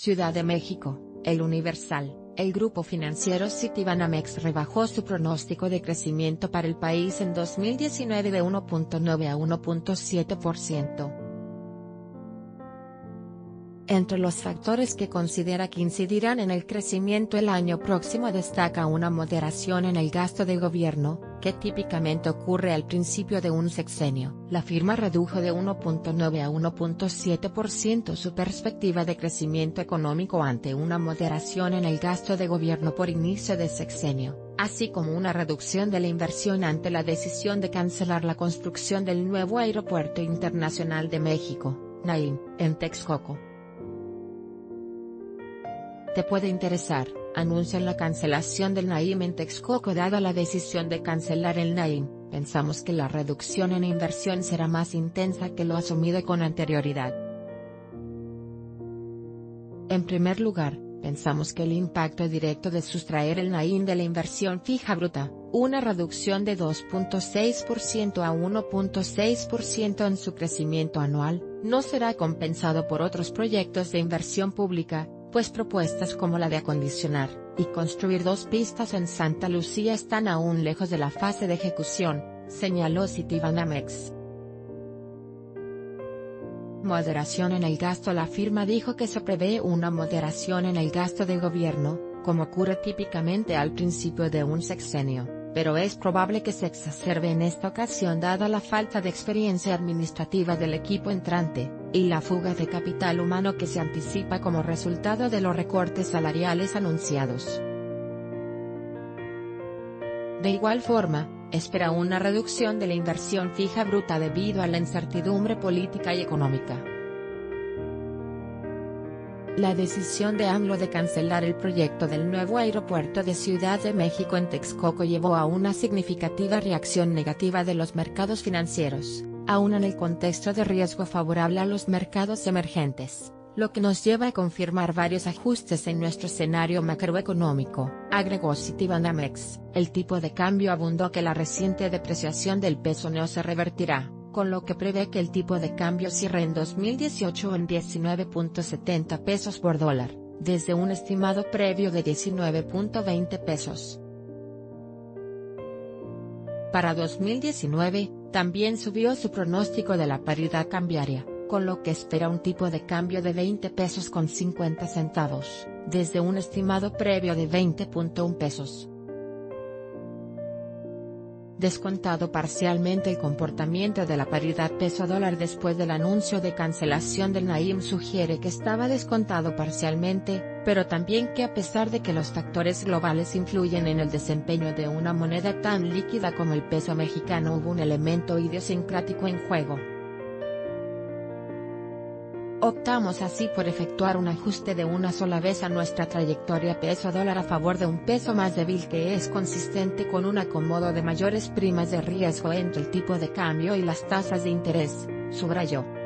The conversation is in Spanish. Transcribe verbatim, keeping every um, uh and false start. Ciudad de México, El Universal, el grupo financiero Citibanamex rebajó su pronóstico de crecimiento para el país en dos mil diecinueve de uno punto nueve a uno punto siete por ciento. Entre los factores que considera que incidirán en el crecimiento el año próximo destaca una moderación en el gasto de gobierno, que típicamente ocurre al principio de un sexenio. La firma redujo de uno punto nueve a uno punto siete por ciento su perspectiva de crecimiento económico ante una moderación en el gasto de gobierno por inicio de sexenio, así como una reducción de la inversión ante la decisión de cancelar la construcción del nuevo Aeropuerto Internacional de México, NAIM, en Texcoco. Te puede interesar, anuncian la cancelación del NAIM en Texcoco. Dada la decisión de cancelar el NAIM, pensamos que la reducción en inversión será más intensa que lo asumido con anterioridad. En primer lugar, pensamos que el impacto directo de sustraer el NAIM de la inversión fija bruta, una reducción de dos punto seis por ciento a uno punto seis por ciento en su crecimiento anual, no será compensado por otros proyectos de inversión pública, pues propuestas como la de acondicionar y construir dos pistas en Santa Lucía están aún lejos de la fase de ejecución, señaló Citibanamex. Moderación en el gasto. La firma dijo que se prevé una moderación en el gasto de gobierno, como ocurre típicamente al principio de un sexenio, pero es probable que se exacerbe en esta ocasión dada la falta de experiencia administrativa del equipo entrante, y la fuga de capital humano que se anticipa como resultado de los recortes salariales anunciados. De igual forma, espera una reducción de la inversión fija bruta debido a la incertidumbre política y económica. La decisión de AMLO de cancelar el proyecto del nuevo aeropuerto de Ciudad de México en Texcoco llevó a una significativa reacción negativa de los mercados financieros, aún en el contexto de riesgo favorable a los mercados emergentes, lo que nos lleva a confirmar varios ajustes en nuestro escenario macroeconómico, agregó Citibanamex. El tipo de cambio abundó que la reciente depreciación del peso no se revertirá, con lo que prevé que el tipo de cambio cierre en dos mil dieciocho en diecinueve punto setenta pesos por dólar, desde un estimado previo de diecinueve punto veinte pesos. Para dos mil diecinueve, también subió su pronóstico de la paridad cambiaria, con lo que espera un tipo de cambio de veinte pesos con cincuenta centavos, desde un estimado previo de veinte punto uno pesos. Descontado parcialmente el comportamiento de la paridad peso-dólar después del anuncio de cancelación del NAIM sugiere que estaba descontado parcialmente, pero también que a pesar de que los factores globales influyen en el desempeño de una moneda tan líquida como el peso mexicano hubo un elemento idiosincrático en juego. Optamos así por efectuar un ajuste de una sola vez a nuestra trayectoria peso-dólar a favor de un peso más débil que es consistente con un acomodo de mayores primas de riesgo entre el tipo de cambio y las tasas de interés, subrayó.